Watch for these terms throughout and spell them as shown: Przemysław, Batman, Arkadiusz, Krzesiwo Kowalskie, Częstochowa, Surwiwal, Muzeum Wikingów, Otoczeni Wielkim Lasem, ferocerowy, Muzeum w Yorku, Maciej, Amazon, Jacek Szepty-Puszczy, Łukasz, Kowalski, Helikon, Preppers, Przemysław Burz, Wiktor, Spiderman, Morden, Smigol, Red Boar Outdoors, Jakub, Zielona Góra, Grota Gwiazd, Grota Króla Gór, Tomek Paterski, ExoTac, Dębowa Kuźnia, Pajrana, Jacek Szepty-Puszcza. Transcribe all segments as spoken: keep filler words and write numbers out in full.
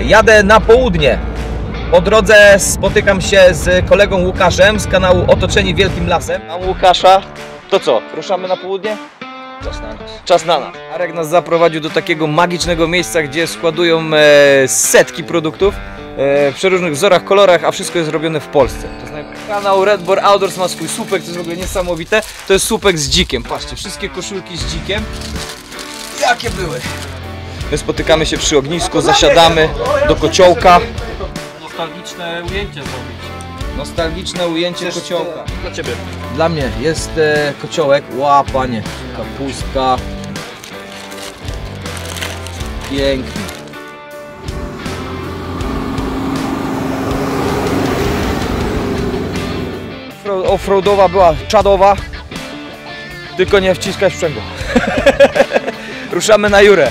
Jadę na południe. Po drodze spotykam się z kolegą Łukaszem z kanału Otoczeni Wielkim Lasem. Mam Łukasza. To co? Ruszamy na południe? Czas na nas. Czas na nas. Arek nas zaprowadził do takiego magicznego miejsca, gdzie składują e, setki produktów e, w przeróżnych wzorach, kolorach, a wszystko jest robione w Polsce. To znaczy, kanał Red Boar Outdoors ma swój słupek, to jest w ogóle niesamowite. To jest słupek z dzikiem. Patrzcie, wszystkie koszulki z dzikiem. Jakie były! My spotykamy się przy ognisku, zasiadamy do kociołka. Nostalgiczne ujęcie zrobić. Nostalgiczne ujęcie Cześć, kociołka. Dla Ciebie. Dla mnie jest e, kociołek. Ła, panie. Kapustka. Pięknie. Offroadowa była czadowa. Tylko nie wciskać sprzęgła. Ruszamy na Jurę.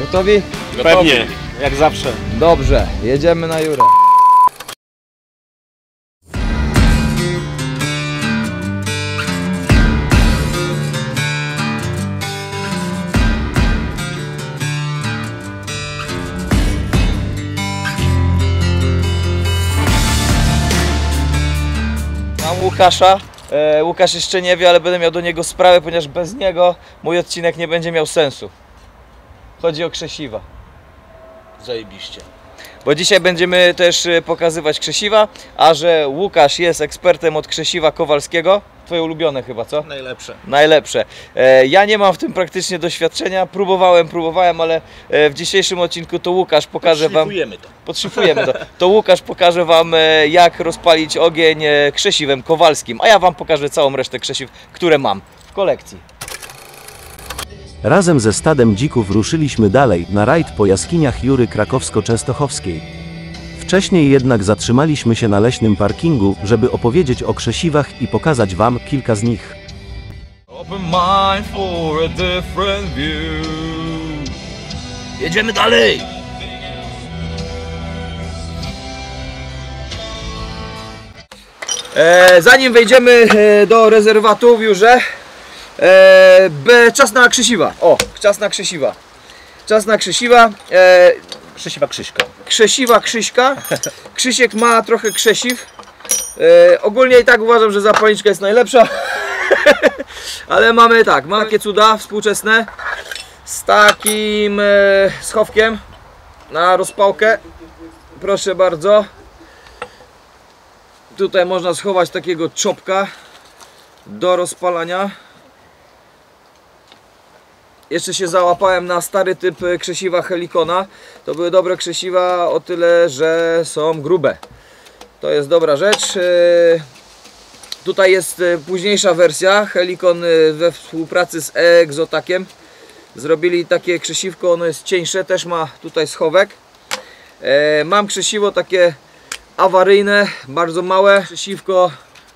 Gotowi? Gotowi? Pewnie, jak zawsze. Dobrze, jedziemy na Jurę. Mam Łukasza. E, Łukasz jeszcze nie wie, ale będę miał do niego sprawę, ponieważ bez niego mój odcinek nie będzie miał sensu. Chodzi o krzesiwa. Zajebiście. Bo dzisiaj będziemy też pokazywać krzesiwa, a że Łukasz jest ekspertem od krzesiwa kowalskiego, twoje ulubione chyba, co? Najlepsze. Najlepsze. E, ja nie mam w tym praktycznie doświadczenia, próbowałem, próbowałem, ale w dzisiejszym odcinku to Łukasz pokaże wam... Podszyfujemy to. Podszyfujemy to. To Łukasz pokaże wam, jak rozpalić ogień krzesiwem kowalskim, a ja wam pokażę całą resztę krzesiw, które mam w kolekcji. Razem ze stadem dzików ruszyliśmy dalej, na rajd po jaskiniach Jury Krakowsko-Częstochowskiej. Wcześniej jednak zatrzymaliśmy się na leśnym parkingu, żeby opowiedzieć o krzesiwach i pokazać wam kilka z nich. Jedziemy dalej! E, zanim wejdziemy do rezerwatu w Jurze, Eee, be, czas na krzesiwa. O, czas na krzesiwa. Czas na krzesiwa. Eee, krzesiwa Krzyśka. Krzesiwa Krzyśka. Krzysiek ma trochę krzesiw. Eee, ogólnie i tak uważam, że zapalniczka jest najlepsza. Ale mamy tak, mamy takie cuda współczesne. Z takim e, schowkiem na rozpałkę. Proszę bardzo. Tutaj można schować takiego czopka do rozpalania. Jeszcze się załapałem na stary typ krzesiwa Helikona. To były dobre krzesiwa o tyle, że są grube. To jest dobra rzecz. Tutaj jest późniejsza wersja. Helikon we współpracy z ExoTaciem zrobili takie krzesiwko, ono jest cieńsze, też ma tutaj schowek. Mam krzesiwo takie awaryjne, bardzo małe. Krzesiwko,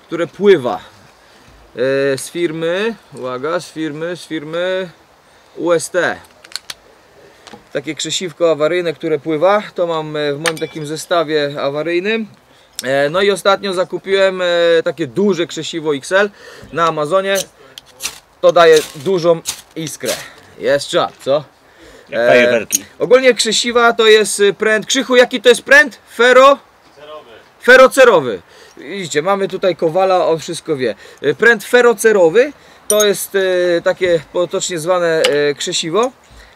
które pływa. Z firmy, uwaga, z firmy, z firmy... U S T. Takie krzesiwko awaryjne, które pływa. To mam w moim takim zestawie awaryjnym. No i ostatnio zakupiłem takie duże krzesiwo X L na Amazonie. To daje dużą iskrę. Jest czad, co? Jak fajerwerki. E, ogólnie krzesiwa to jest pręt. Krzychu, jaki to jest pręt? Fero? Cerowy. Ferocerowy. Widzicie, mamy tutaj Kowala, on wszystko wie. Pręt ferocerowy. To jest y, takie potocznie zwane y, krzesiwo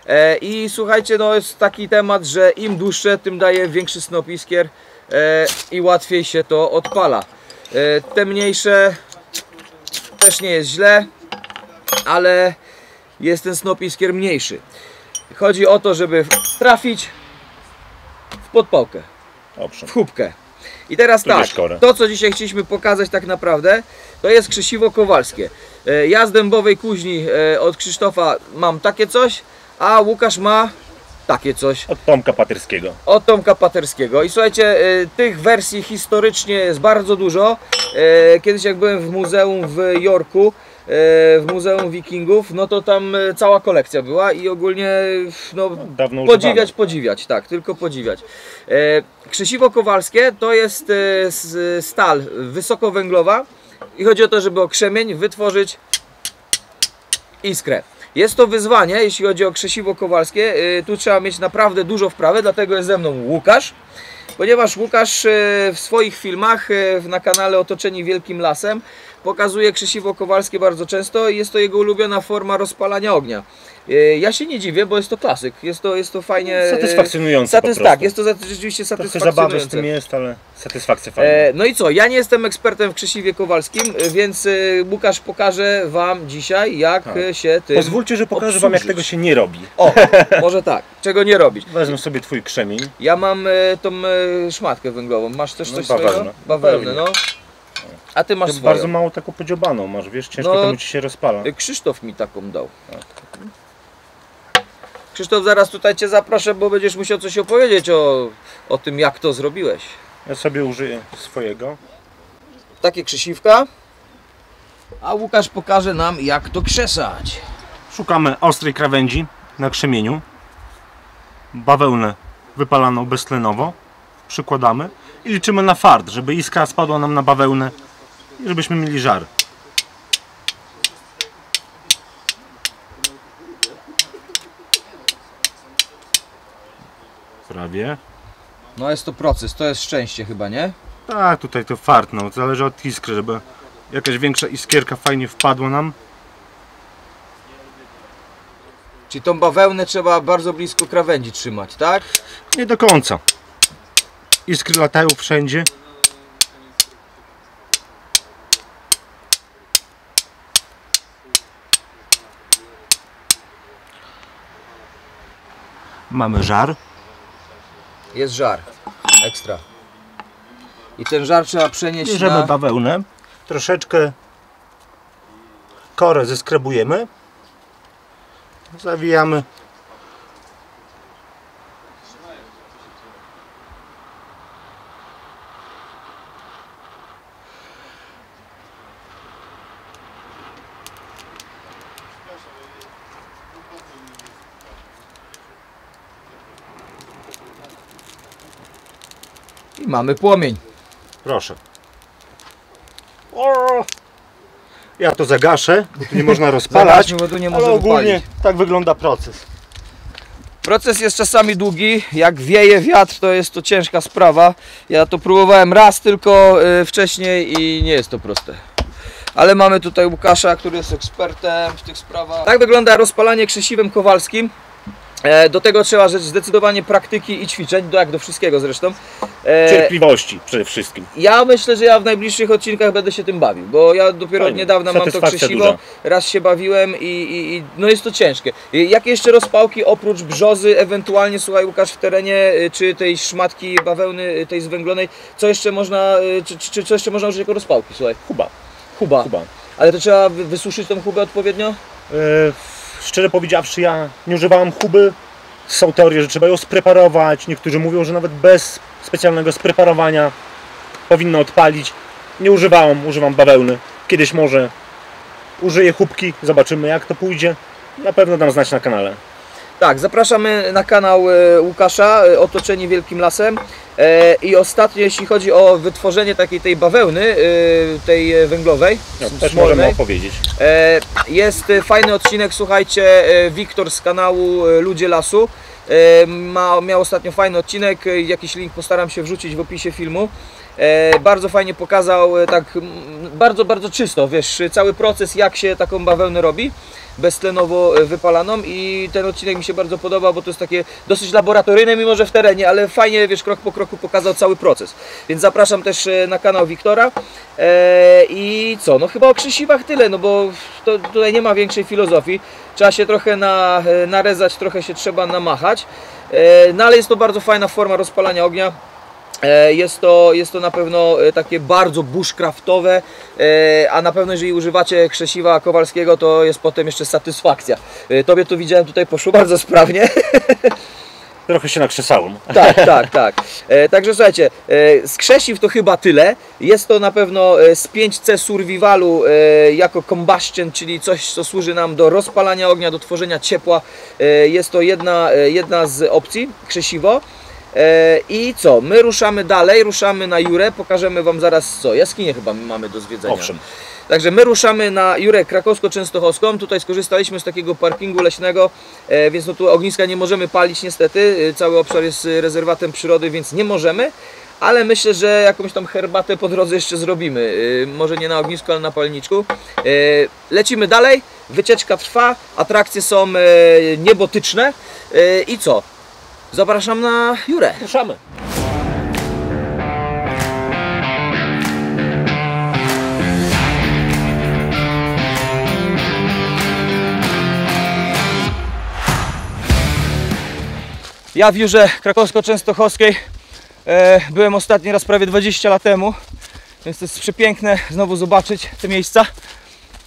e, i słuchajcie, no jest taki temat, że im dłuższe, tym daje większy snop iskier e, i łatwiej się to odpala. E, te mniejsze też nie jest źle, ale jest ten snop iskier mniejszy. Chodzi o to, żeby trafić w podpałkę, w chubkę. I teraz tak, to co dzisiaj chcieliśmy pokazać tak naprawdę, to jest krzesiwo kowalskie. Ja z Dębowej Kuźni od Krzysztofa mam takie coś, a Łukasz ma takie coś. Od Tomka Paterskiego. Od Tomka Paterskiego. I słuchajcie, tych wersji historycznie jest bardzo dużo. Kiedyś jak byłem w muzeum w Yorku, w Muzeum Wikingów, no to tam cała kolekcja była i ogólnie no, no, podziwiać, podziwiać, tak, tylko podziwiać. Krzesiwo kowalskie to jest stal wysokowęglowa i chodzi o to, żeby o krzemień wytworzyć iskrę. Jest to wyzwanie, jeśli chodzi o krzesiwo kowalskie. Tu trzeba mieć naprawdę dużo wprawy, dlatego jest ze mną Łukasz. Ponieważ Łukasz w swoich filmach na kanale Otoczeni Wielkim Lasem pokazuje krzesiwo kowalskie bardzo często i jest to jego ulubiona forma rozpalania ognia. Ja się nie dziwię, bo jest to klasyk. Jest to, jest to fajnie... Satysfakcjonujące satys, Tak, jest to rzeczywiście satysfakcjonujące. Trochę zabawy z tym jest, ale satysfakcja fajna. E, no i co, ja nie jestem ekspertem w krzesiwie kowalskim, więc Łukasz pokaże Wam dzisiaj, jak A. się tym Pozwólcie, że pokażę obsłużyć. Wam, jak tego się nie robi. O, może tak. Czego nie robić. Wezmę sobie Twój krzemień. Ja mam tą szmatkę węglową. Masz też coś no, bawełnę. Bawełnę, no. A Ty masz Ty swoją. Bardzo mało taką podziobaną masz, wiesz? Ciężko no, temu Ci się rozpala. Krzysztof mi taką dał. Krzysztof, zaraz tutaj Cię zaproszę, bo będziesz musiał coś opowiedzieć o, o tym, jak to zrobiłeś. Ja sobie użyję swojego. Takie krzesiwka. A Łukasz pokaże nam, jak to krzesać. Szukamy ostrej krawędzi na krzemieniu. Bawełnę wypalaną beztlenowo. Przykładamy i liczymy na fart, żeby iskra spadła nam na bawełnę i żebyśmy mieli żar. Prawie. No jest to proces, to jest szczęście chyba, nie? Tak, tutaj to fart, no, zależy od iskry, żeby jakaś większa iskierka fajnie wpadła nam. Czyli tą bawełnę trzeba bardzo blisko krawędzi trzymać, tak? Nie do końca. Iskry latają wszędzie. Mamy żar. Jest żar, ekstra. I ten żar trzeba przenieść. Bierzemy na... bawełnę, troszeczkę korę zeskrabujemy, zawijamy. Mamy płomień. Proszę. O! Ja to zagaszę, bo tu nie można rozpalać, Zagaśmy, bo tu nie ale można ogólnie wypalić. Tak wygląda proces. Proces jest czasami długi, jak wieje wiatr, to jest to ciężka sprawa. Ja to próbowałem raz tylko yy, wcześniej i nie jest to proste. Ale mamy tutaj Łukasza, który jest ekspertem w tych sprawach. Tak wygląda rozpalanie krzesiwem kowalskim. Do tego trzeba rzecz zdecydowanie praktyki i ćwiczeń, jak do wszystkiego zresztą. Cierpliwości przede wszystkim. Ja myślę, że ja w najbliższych odcinkach będę się tym bawił, bo ja dopiero od niedawna mam to krzesiwo, raz się bawiłem i, i, i no jest to ciężkie. Jakie jeszcze rozpałki oprócz brzozy, ewentualnie, słuchaj Łukasz, w terenie, czy tej szmatki bawełny, tej zwęglonej, co jeszcze można, czy, czy, co jeszcze można użyć jako rozpałki, słuchaj? Huba. Huba. Huba. Ale to trzeba wysuszyć tą hubę odpowiednio? Yy... Szczerze powiedziawszy, ja nie używałem huby. Są teorie, że trzeba ją spreparować. Niektórzy mówią, że nawet bez specjalnego spreparowania powinno odpalić. Nie używałem, używam bawełny. Kiedyś może użyję hubki, zobaczymy jak to pójdzie. Na pewno dam znać na kanale. Tak, zapraszamy na kanał Łukasza, Otoczeni Wielkim Lasem. I ostatnio, jeśli chodzi o wytworzenie takiej tej bawełny, tej węglowej, no, też smolnej, możemy opowiedzieć. Jest fajny odcinek, słuchajcie, Wiktor z kanału Ludzie Lasu. Ma, miał ostatnio fajny odcinek, jakiś link postaram się wrzucić w opisie filmu. E, bardzo fajnie pokazał, e, tak bardzo, bardzo czysto, wiesz, cały proces, jak się taką bawełnę robi, beztlenowo wypalaną, i ten odcinek mi się bardzo podobał, bo to jest takie dosyć laboratoryjne, mimo że w terenie, ale fajnie, wiesz, krok po kroku pokazał cały proces, więc zapraszam też na kanał Wiktora. E, i co, no chyba o krzesiwach tyle, no bo to, tutaj nie ma większej filozofii, trzeba się trochę na, narezać, trochę się trzeba namachać, e, no ale jest to bardzo fajna forma rozpalania ognia. Jest to, jest to na pewno takie bardzo bushcraftowe, a na pewno jeżeli używacie krzesiwa kowalskiego, to jest potem jeszcze satysfakcja. Tobie to widziałem, tutaj poszło bardzo sprawnie. Trochę się nakrzesałem. Tak, tak, tak. E, także słuchajcie, e, z krzesiw to chyba tyle. Jest to na pewno z pięć C survivalu e, jako combustion, czyli coś, co służy nam do rozpalania ognia, do tworzenia ciepła. E, jest to jedna, jedna z opcji, krzesiwo. I co? My ruszamy dalej, ruszamy na Jurę, pokażemy Wam zaraz co. Jaskinie chyba mamy do zwiedzenia. Owszem. Także my ruszamy na Jurę Krakowsko-Częstochowską. Tutaj skorzystaliśmy z takiego parkingu leśnego, więc no tu ogniska nie możemy palić niestety. Cały obszar jest rezerwatem przyrody, więc nie możemy. Ale myślę, że jakąś tam herbatę po drodze jeszcze zrobimy. Może nie na ognisku, ale na palniczku. Lecimy dalej. Wycieczka trwa. Atrakcje są niebotyczne. I co? Zapraszam na Jurę. Ruszamy. Ja w Jurze Krakowsko-Częstochowskiej e, byłem ostatni raz prawie dwadzieścia lat temu, więc to jest przepiękne znowu zobaczyć te miejsca.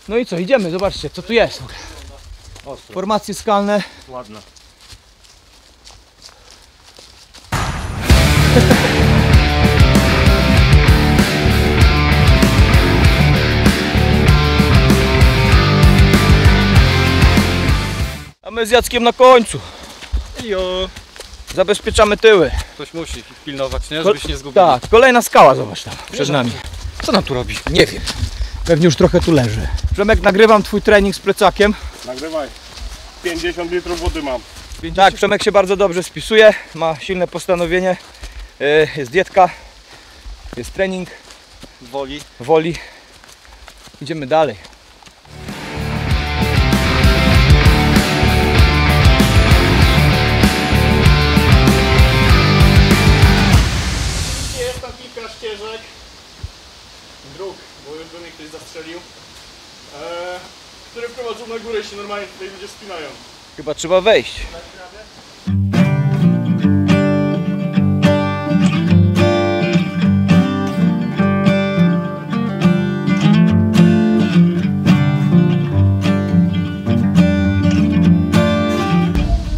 No i co, idziemy, zobaczcie co tu jest. Formacje skalne. Ładne. A my z Jackiem na końcu. Ejo. Zabezpieczamy tyły. Ktoś musi pilnować, nie? Żebyś nie zgubił. Tak, kolejna skała, zobacz tam, przed nami. Co nam tu robi? Nie wiem. Pewnie już trochę tu leży. Przemek, nagrywam twój trening z plecakiem. Nagrywaj. pięćdziesiąt litrów wody mam. pięćdziesiąt Tak, Przemek się bardzo dobrze spisuje. Ma silne postanowienie. Jest dietka. Jest trening. Woli. Woli. Idziemy dalej. Dróg, bo już do mnie ktoś zastrzelił, e, które prowadzą na górę i się normalnie tutaj ludzie spinają. Chyba trzeba wejść.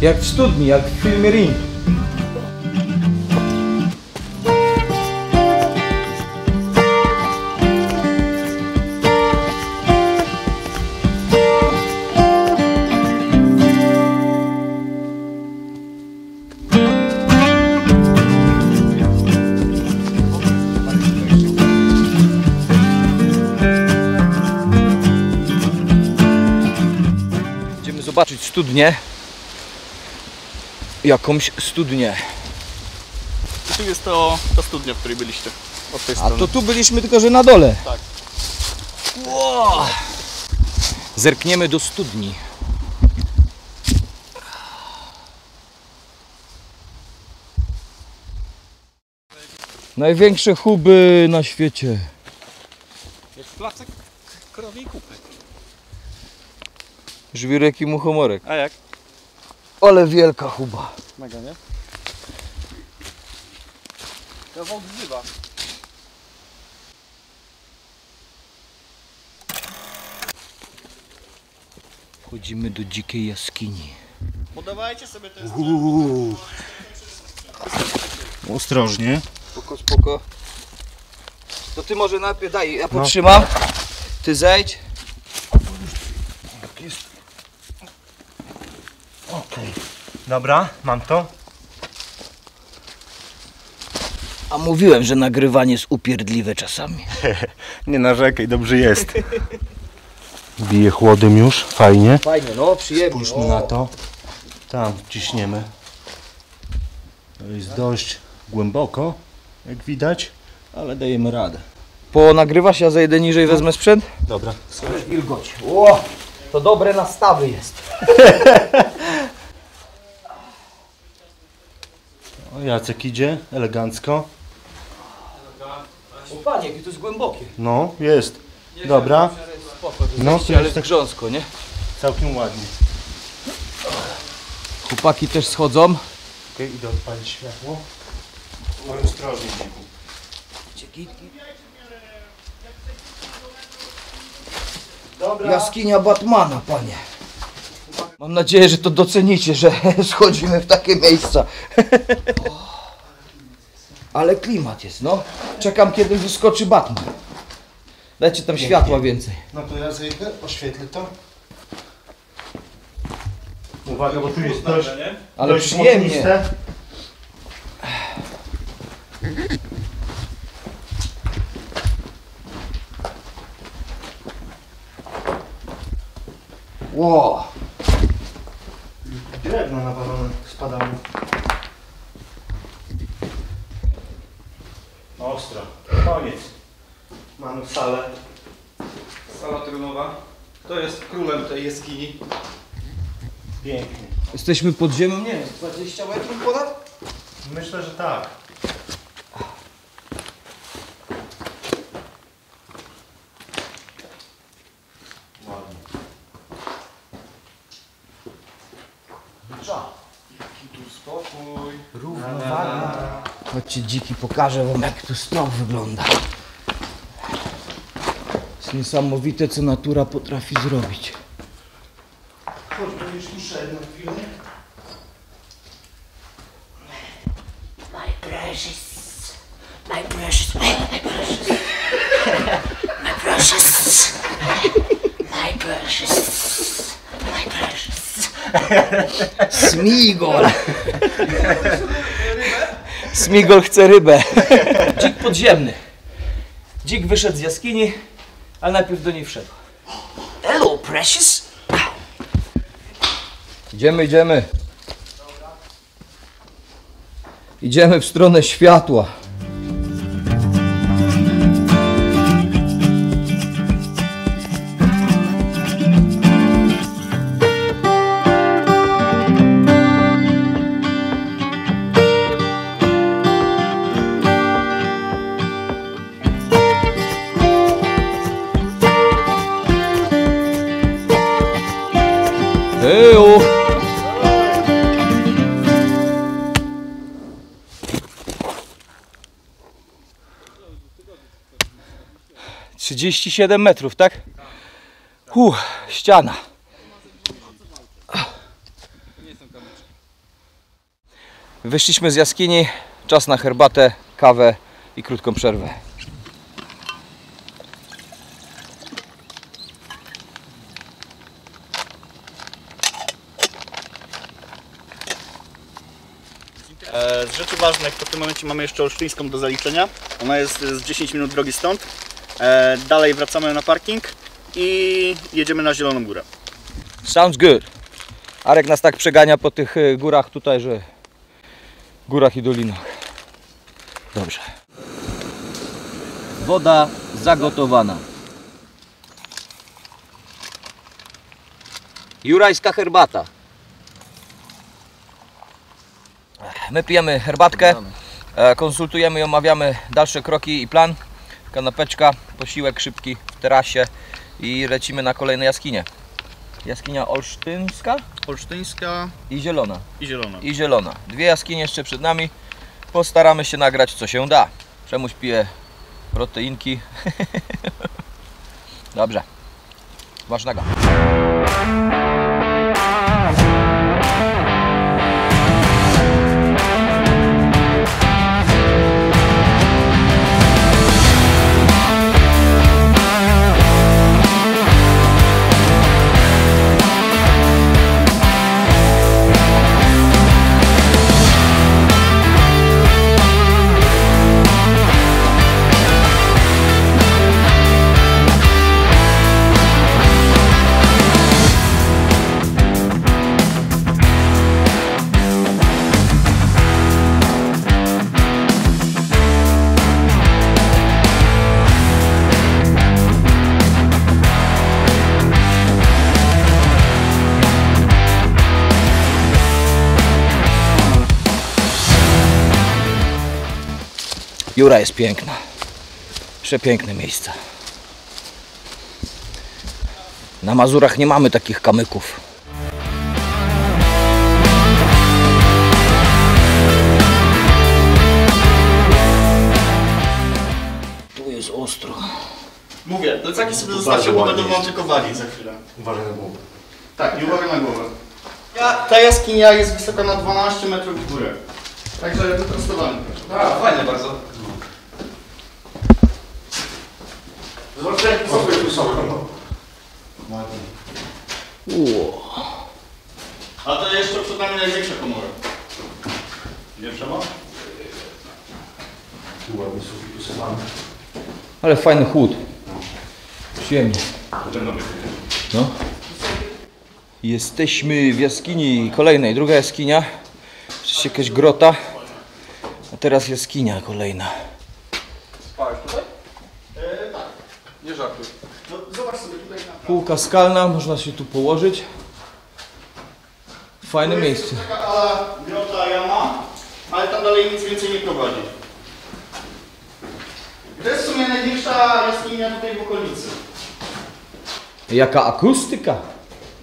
Jak w studni, jak w filmie Ring. Zobaczyć studnię, jakąś studnię. I tu jest to, ta studnia, w której byliście. Od tej strony. A to tu byliśmy, tylko że na dole. Tak. Wow. Zerkniemy do studni. Największe huby na świecie. Jest placek krowiej kupy. Żwirek i muchomorek. A jak? Ale wielka huba. Mega, nie? Kawał grzyba. Wchodzimy do dzikiej jaskini. Podawajcie sobie ten zrób. Ostrożnie. Spoko, spoko. To ty może najpierw daj, ja potrzymam. Ty zejdź. Okej. Dobra, mam to. A mówiłem, że nagrywanie jest upierdliwe czasami. Nie narzekaj, dobrze jest. Bije chłodem już, fajnie. Fajnie, no przyjemnie. Spójrzmy na to. Tam ciśniemy. To jest dość głęboko, jak widać, ale dajemy radę. Ponagrywasz, ja zejdę niżej, wezmę sprzęt? Dobra. Słuchaj, wilgoć. O, to dobre nastawy jest. O, Jacek idzie, elegancko. O panie, jakie to jest głębokie. No, jest. Dobra. No, ale tak grząsko, nie? Całkiem ładnie. Chłopaki też schodzą. Okej, okay, idę odpalić światło. Ale ostrożnie, dziękuję. Dobra. Jaskinia Batmana, panie. Mam nadzieję, że to docenicie, że schodzimy w takie miejsca. Ale klimat jest, no. Czekam, kiedy wyskoczy Batman. Dajcie tam światła więcej. No to ja zejdę, oświetlę to. Uwaga, bo tu jest dość, ale dość przyjemnie. Ło! Drewno nawalone spadało. Ostro. Koniec. Mamy salę. Sala Turnowa. To jest królem tej jaskini. Pięknie. Jesteśmy pod ziemią, nie wiem, dwadzieścia metrów ponad? Myślę, że tak. Ładnie. Cza. Jaki tu spokój. Równowaga. Chodźcie dziki, pokażę wam, jak tu strop wygląda. Jest niesamowite, co natura potrafi zrobić. Już muszę jedną chwilę. My precious. My precious. My precious. My precious. My precious. My precious. Smigol. Smigol chce rybę. Dzik podziemny. Dzik wyszedł z jaskini, ale najpierw do niej wszedł. Hello, precious. Idziemy, idziemy. Idziemy w stronę światła. trzydzieści siedem metrów, tak? Uff, ściana. Wyszliśmy z jaskini, czas na herbatę, kawę i krótką przerwę. Z rzeczy ważnych, to w tym momencie mamy jeszcze Olszczyńską do zaliczenia. Ona jest z dziesięć minut drogi stąd. Dalej wracamy na parking i jedziemy na Zieloną Górę. Sounds good. Arek nas tak przegania po tych górach tutaj, że górach i dolinach. Dobrze. Woda zagotowana. Jurajska herbata. My pijemy herbatkę, konsultujemy i omawiamy dalsze kroki i plan. Kanapeczka, posiłek szybki w terasie i lecimy na kolejne jaskinie. Jaskinia Olsztyńska? Olsztyńska i Zielona. I Zielona. I Zielona. Dwie jaskinie jeszcze przed nami. Postaramy się nagrać, co się da. Przemuś pije proteinki. Dobrze. Ważnego. Jura jest piękna. Przepiękne miejsce. Na Mazurach nie mamy takich kamyków. Tu jest ostro. Mówię, plecaki sobie zostawcie, bo będą wam tylko walić za chwilę. Uważaj na głowę. Tak, i uważaj na głowę. Ja, ta jaskinia jest wysoka na dwanaście metrów w górę. Także wyprostowany. A, fajnie bardzo. Zobaczcie, jakie sobie tu są. A to jeszcze przed nami największa komora. Nie Przemo? Tu ładnie są wypisowane. Ale fajny chłód. Przyjemnie. No. Jesteśmy w jaskini kolejnej, druga jaskinia. Przecież jakaś grota, a teraz jaskinia kolejna. Spałeś tutaj? Eee, tak. Nie żartuj. No, zobacz sobie tutaj na półka skalna, można się tu położyć. Fajne tu miejsce. Jest taka ala grota, jama, ale tam dalej nic więcej nie prowadzi. To jest w sumie największa jaskinia tutaj w okolicy. Jaka akustyka?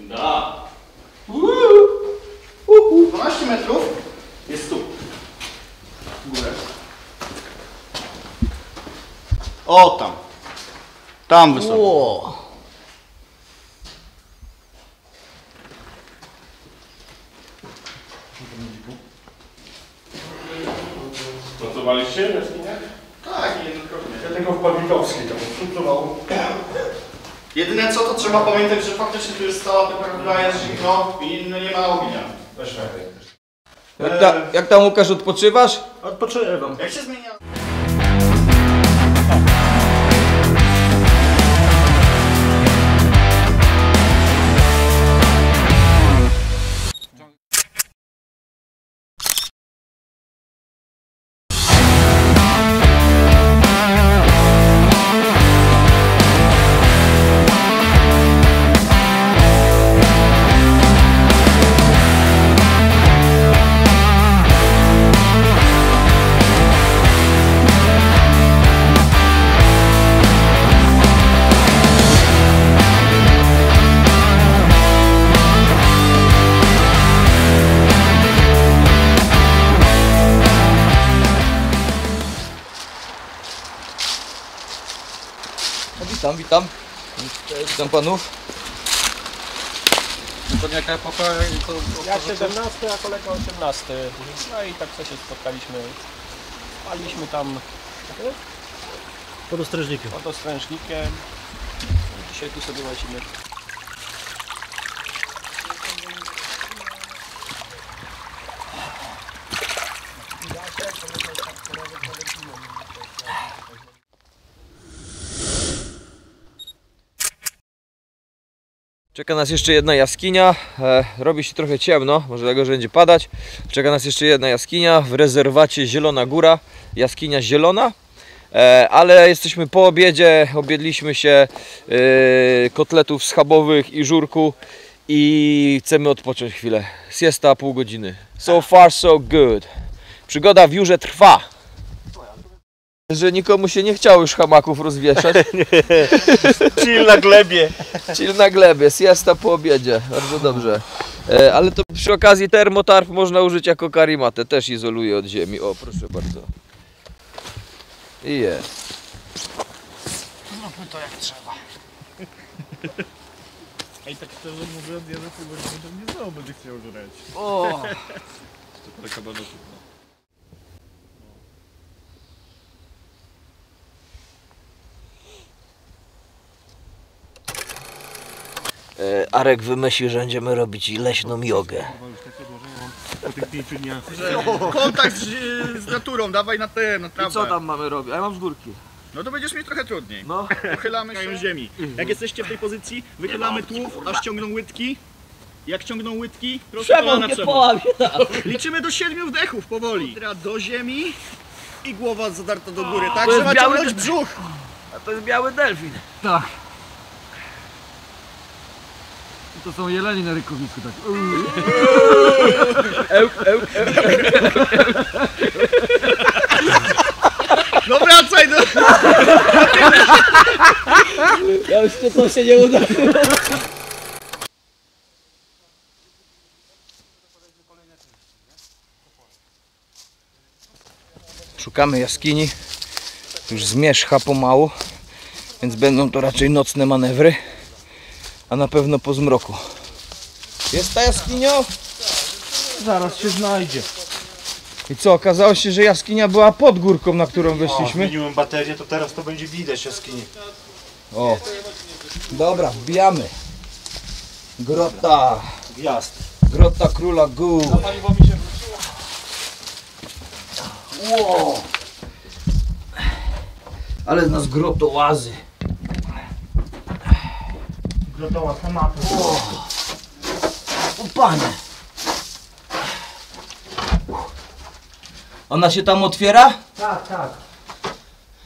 Da. dwanaście metrów jest stóp. Górę. O tam. Tam wysoko. Wow. Pracowaliście w jaskiniach? Tak, jednokrotnie. Ja tego w Pawlikowskiej tam odfrutowało. Jedyne co, to trzeba pamiętać, że faktycznie tu jest cała temperatura, jest zimno i nie ma ognia. Też tak. Jak, ta, jak tam, Łukasz, odpoczywasz? Odpoczywam. Jak się zmienia? Witam, witam. Witam panów. Jaka epoka? Ja siedemnasty, a kolega osiemnasty. No i tak się spotkaliśmy. Paliśmy tam pod ostrężnikiem. Pod ostrężnikiem. Dzisiaj tu sobie lecimy. Czeka nas jeszcze jedna jaskinia, e, robi się trochę ciemno, może dlatego, że będzie padać. Czeka nas jeszcze jedna jaskinia w rezerwacie Zielona Góra, jaskinia zielona, e, ale jesteśmy po obiedzie, objedliśmy się e, kotletów schabowych i żurku i chcemy odpocząć chwilę. Siesta pół godziny. So far so good. Przygoda w Jurze trwa. Że nikomu się nie chciało już hamaków rozwieszać. Chill na glebie. Chill na glebie, siesta po obiedzie, bardzo dobrze. E, ale to przy okazji termotarp można użyć jako karimatę, też izoluje od ziemi. O, proszę bardzo. I jest. Zróbmy to jak trzeba. Ej, tak szczerze mówiąc, ja za pół godziny nie znowu będę chciał żreć. O! To taka bardzo szybko. Arek wymyślił, że będziemy robić leśną jogę. Kontakt z, z naturą, dawaj na ten, na trawę. I co tam mamy robić? A ja mam z górki. No to będziesz mieć trochę trudniej. No. Uchylamy się ziemi. Jak jesteście w tej pozycji, wychylamy tułów, aż ciągną łydki. Jak ciągną łydki, proszę na przełom. Liczymy do siedmiu wdechów powoli. Do ziemi i głowa zadarta do góry, tak? Trzeba ciągnąć brzuch. A to jest biały delfin. Tak. To są jeleni na rykowisku, tak. Ełk, ełk, ełk, ełk, ełk. No wracaj do... Ja już to, to się nie uda. Szukamy jaskini. Już zmierzcha pomału, więc będą to raczej nocne manewry. A na pewno po zmroku. Jest ta jaskinia? Zaraz się znajdzie. I co, okazało się, że jaskinia była pod górką, na którą weszliśmy. Zmieniłem baterię, to teraz to będzie widać jaskini. O. Dobra, wbijamy. Grota Gwiazd. Grota Króla Gór. Na paliwo mi się wróciło. Wow. Ale z nas grotołazy. Grotoła, to mapy. Panie. Ona się tam otwiera? Tak, tak.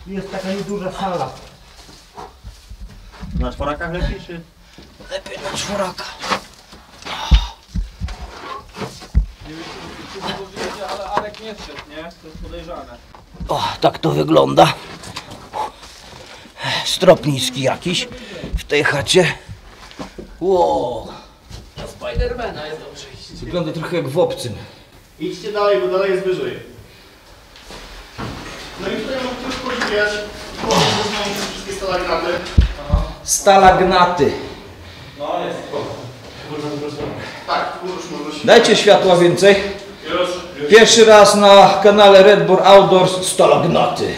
Jest taka nieduża sala. Na czworakach lepiej, czy? Lepiej na czworakach. Nie wiem, czy to wiecie, ale Arek nie wszedł, nie? To jest podejrzane. O, tak to wygląda. Strop niski jakiś w tej chacie. Wow. Do Spidermana jest dobrze iść. Wygląda trochę jak w obcym. Idźcie dalej, bo dalej jest wyżej. No i tutaj mam tylko podziwiać. Bo poznałem wszystkie stalagnaty. Stalagnaty. No jest. Tak, już. Dajcie światła więcej. Pierwszy raz na kanale Red Boar Outdoors stalagnaty.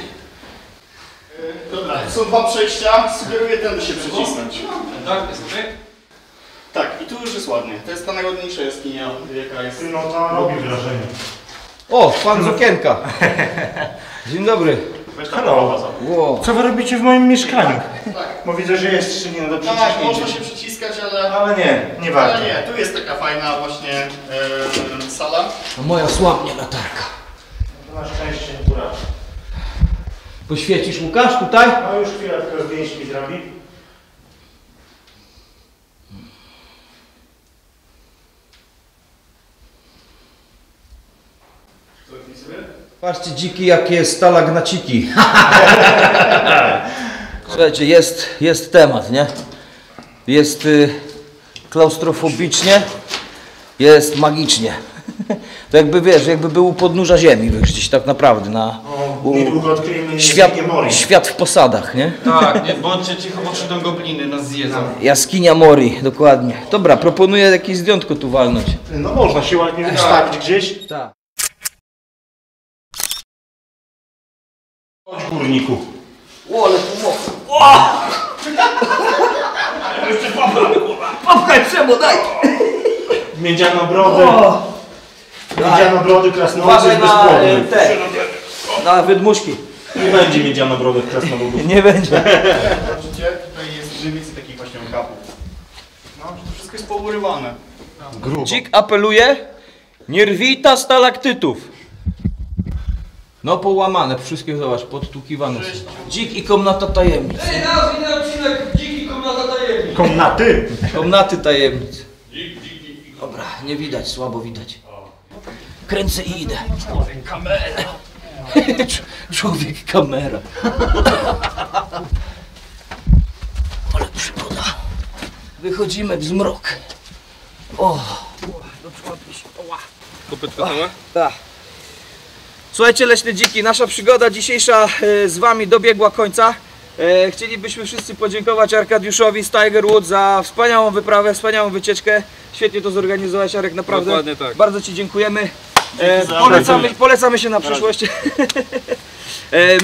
Dobra, są dwa przejścia. Sugeruję tędy się przycisnąć. Tak, jest ok? Tak, i tu już jest ładnie. To jest ta najładniejsza jaskinia, jaka jest. No ta robi wrażenie. O, pan z okienka. Dzień dobry. Hello. Wow. Co wy robicie w moim mieszkaniu? Tak, tak. Bo widzę, że jest szczelina do przyciśnięcia. Tak, można się przyciskać, ale... Ale nie, nie warto. Ale nie, tu jest taka fajna właśnie yy, sala. A moja słabnie latarka. No to na szczęście góra. Poświecisz, Łukasz, tutaj? No już chwilę, tylko zdjęć mi zrobi. Patrzcie dziki, jakie stalagnaciki. Słuchajcie, jest, jest temat, nie? Jest y, klaustrofobicznie, jest magicznie. To jakby, wiesz, jakby był podnóża ziemi, gdzieś tak naprawdę na... O, u, świat, świat w posadach, nie? Tak, nie bądźcie cicho, bo przyjdą gobliny, nas zjedzą. Jaskinia Mori, dokładnie. Dobra, proponuję jakieś zdjątko tu walnąć. No można się ładnie wystawić gdzieś. Tak. Chodź, górniku. O, ale tu mokro. O! Jeszcze popchaj, kurwa. Popchaj, Przemo, daj. Miedziano brody. Miedziano brody, krasnoludów jest bezpłodny. Na wydmuszki. Nie będzie miedziano brody, krasnoludów. Nie będzie. Zobaczycie, tutaj jest żywicy takich właśnie okapów. No, to wszystko jest pourywane. Grubo. Dzik apeluje, nie rwita stalaktytów. No połamane, wszystkie zobacz, podtukiwane są. Dzik i komnata tajemnic. Ej, nazwij na odcinek Dzik i komnata tajemnic. Komnaty? Komnaty tajemnic. Dzik, dzik, dzik. Dobra, nie widać, słabo widać. Kręcę i idę. Człowiek kamera. Człowiek kamera. Ale przygoda. Wychodzimy w zmrok. O. Do przodu się. Kopytka sama? Tak. Słuchajcie, leśne dziki, nasza przygoda dzisiejsza z wami dobiegła końca. Chcielibyśmy wszyscy podziękować Arkadiuszowi z Tiger Woods za wspaniałą wyprawę, wspaniałą wycieczkę. Świetnie to zorganizowałeś, Arek, naprawdę. Dokładnie tak. Bardzo ci dziękujemy. Polecamy, polecamy się na przyszłość.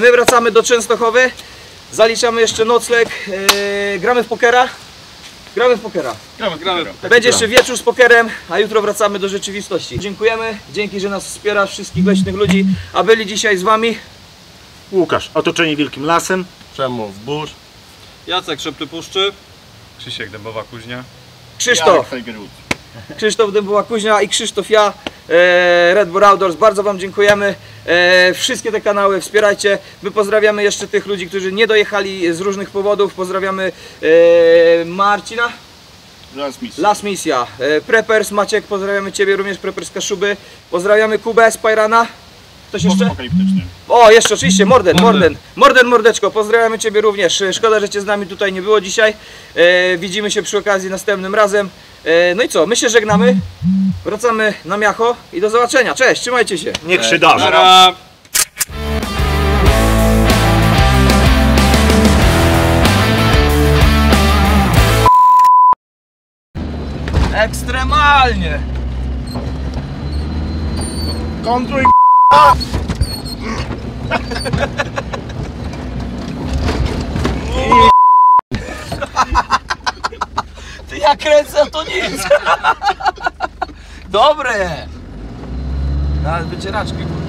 My wracamy do Częstochowy. Zaliczamy jeszcze nocleg. Gramy w pokera. Gramy w pokera. Gramy, gramy. Będzie jeszcze wieczór z pokerem, a jutro wracamy do rzeczywistości. Dziękujemy, dzięki, że nas wspierasz, wszystkich leśnych ludzi. A byli dzisiaj z wami... Łukasz, Otoczeni Wielkim Lasem. Przemysław Burz. Jacek Szepty-Puszczy. Krzysiek, Dębowa Kuźnia. Krzysztof. Krzysztof, Dębowa Kuźnia i Krzysztof, ja. Red Boar Outdoors, bardzo wam dziękujemy. Wszystkie te kanały wspierajcie. My pozdrawiamy jeszcze tych ludzi, którzy nie dojechali z różnych powodów. Pozdrawiamy Marcina, Las Misia, Las Misia. Preppers, Maciek, pozdrawiamy ciebie również, Preppers Kaszuby. Pozdrawiamy Kubę z Pajrana. Ktoś jeszcze? O, jeszcze oczywiście, Morden, Morden, Morden, Mordeczko, pozdrawiamy ciebie również. Szkoda, że cię z nami tutaj nie było dzisiaj. Widzimy się przy okazji następnym razem. No i co, my się żegnamy, wracamy na miacho i do zobaczenia. Cześć, trzymajcie się. Niech się darzy. Ekstremalnie. Kontruj. Ty, ja kręcę, to nic. Dobre. Nawet wycieraczki.